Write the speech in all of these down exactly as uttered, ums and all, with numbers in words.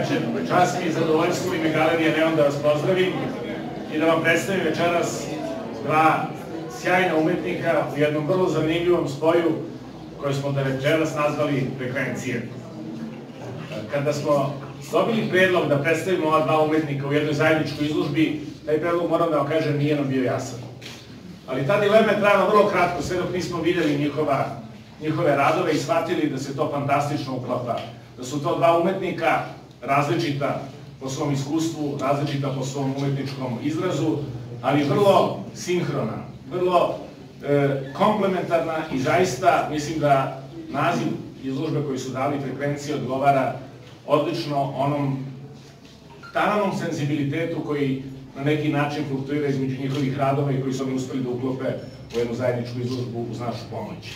večer. Čast mi je zadovoljstvo u ime Galerije Neon da vas pozdravim i da vam predstavim večeras dva sjajna umetnika u jednom vrlo zanimljivom spoju koju smo da večeras nazvali frekvencije. Kada smo dobili predlog da predstavimo ova dva umetnika u jednoj zajedničkoj izložbi, taj predlog, moram da vam kažem, nije nam bio jasan. Ali ta dilema je trajala vrlo kratko, sve dok nismo videli njihove radove i shvatili da se to fantastično uklapa, da su to dva umetnika različita po svom iskustvu, različita po svom umetničkom izrazu, ali vrlo sinhrona, vrlo komplementarna i zaista mislim da naziv izložbe koji su dali frekvencije odgovara odlično onom talanom senzibilitetu koji na neki način fluktuira između njihovih radova i koji su oni uspeli da uklope u jednu zajedničku izložbu uz našu pomoć.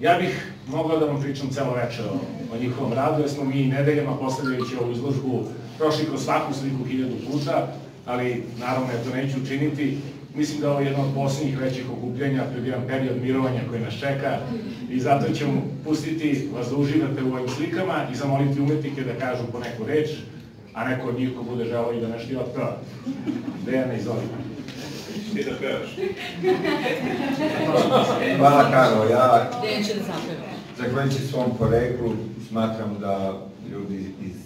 Ja bih mogao da vam pričam celo večer o njihovom radu, jer smo mi nedeljama postavljajući ovu izložbu prošli kroz svaku sliku hiljadu puta, ali naravno ja to neću učiniti. Mislim da ovo je jedno od posljednjih većih okupljenja pred jedan period mirovanja koji nas čeka i zato ćemo pustiti vas da uživate u ovim slikama i zamoliti umetnike da kažu po neku reč, a neko od njih ko bude želeo i da nešto i otpeva. Dejane, izvolite. Ti da pevaš. Hvala, Karo. Ja, zahvaljujući svom poreklu, smatram da ljudi iz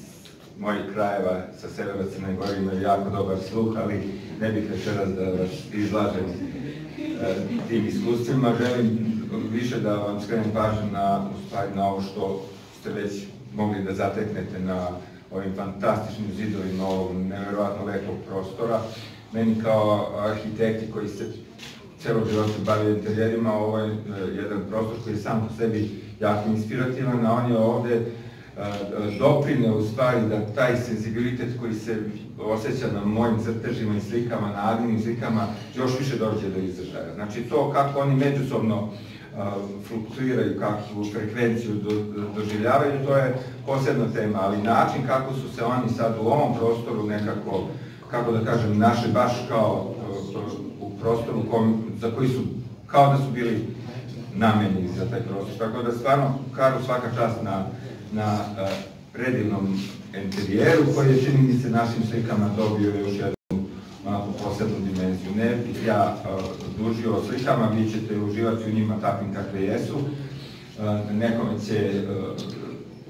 mojih krajeva sa severa Crne Gore imaju jako dobar sluh, ali ne bih večeras da vas izlažem tim iskustvima. Želim više da vam skrenem pažnju na ovo što ste već mogli da zateknete na ovim fantastičnim zidovima ovog nevjerovatno lepog prostora. Meni kao arhitekti koji se celo život bavio interijerima, ovo je jedan prostor koji je sam po sebi jako inspirativan, a on je ovde doprineo u stvari da taj senzibilitet koji se osjeća na mojim crtežima i slikama, na Adinim slikama, još više dođe do izražaja. Znači to kako oni međusobno fluktuiraju, kakvu frekvenciju doživljavaju, to je posebna tema, ali način kako su se oni sad u ovom prostoru nekako, kako da kažem, naše baš kao u prostoru za koji su, kao da su bili namenjeni za taj prostor. Tako da stvarno, Karu, svaka čast na predivnom interijeru koji je, čini mi se, našim slikama dobio još jednu posebnu dimenziju. Ne bih ja dužio o slikama, vi ćete uživati u njima takvim kakve jesu. Nekome će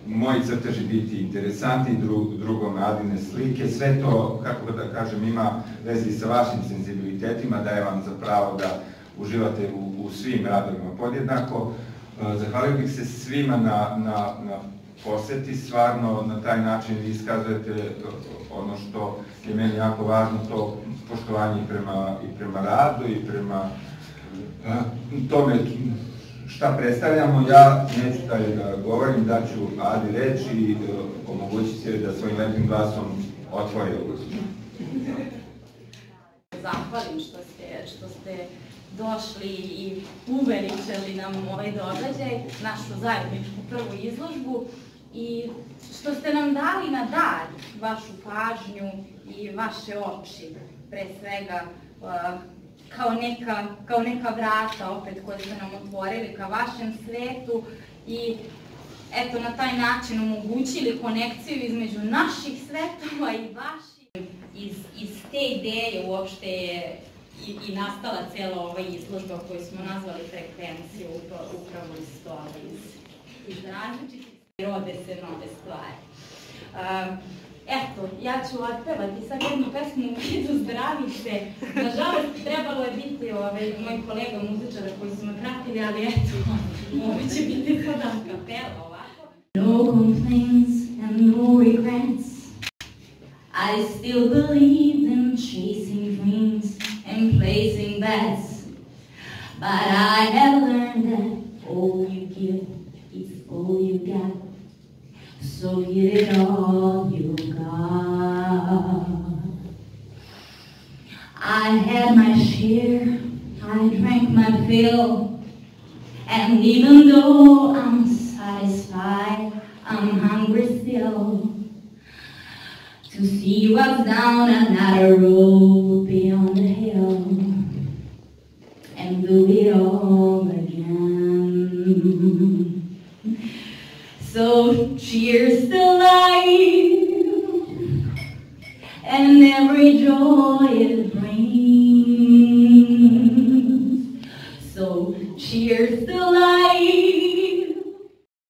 moji crteži biti interesanti, drugome Adine slike, sve to, kako da kažem, ima veze i sa vašim senzibilitetima, daje vam zapravo da uživate u svim radovima podjednako. Zahvalio bih se svima na poseti, stvarno na taj način vi iskazujete ono što je meni jako važno, to poštovanje i prema radu i prema tome šta predstavljamo. Ja neću dalje da govorim, daću Adi reč i omogućiti joj da svojim lepim glasom otvori ovu izložbu. Zahvalim što ste došli i uveličali nam ovaj događaj, našu zajedničku prvu izložbu, i što ste nam dali na dar vašu pažnju i vaše oči, pre svega, kao neka vrata opet koje ste nam otvorili ka vašem svetu i eto na taj način omogućili konekciju između naših svetova i vaših. Iz te ideje uopšte je i nastala cela ova izložba koju smo nazvali frekvencija, upravo iz toga, iz različitih rode se nove stvari. Eto, ja ću otpevati sad jednu pesmu u vidu Zdravi se. Nažalost, trebalo je biti moj kolega muzičara koji su me pratili, ali eto, ovo će biti sad a kapela ovako. No complaints and no regrets, I still believe in chasing dreams and placing bets, but I have learned that all you give is all you get. So give it all you got. I had my share, I drank my fill, and even though I'm satisfied, I'm hungry still to see what's down another road beyond the hill and do it all again. So cheers to life. and every joy it brings. So cheers to life.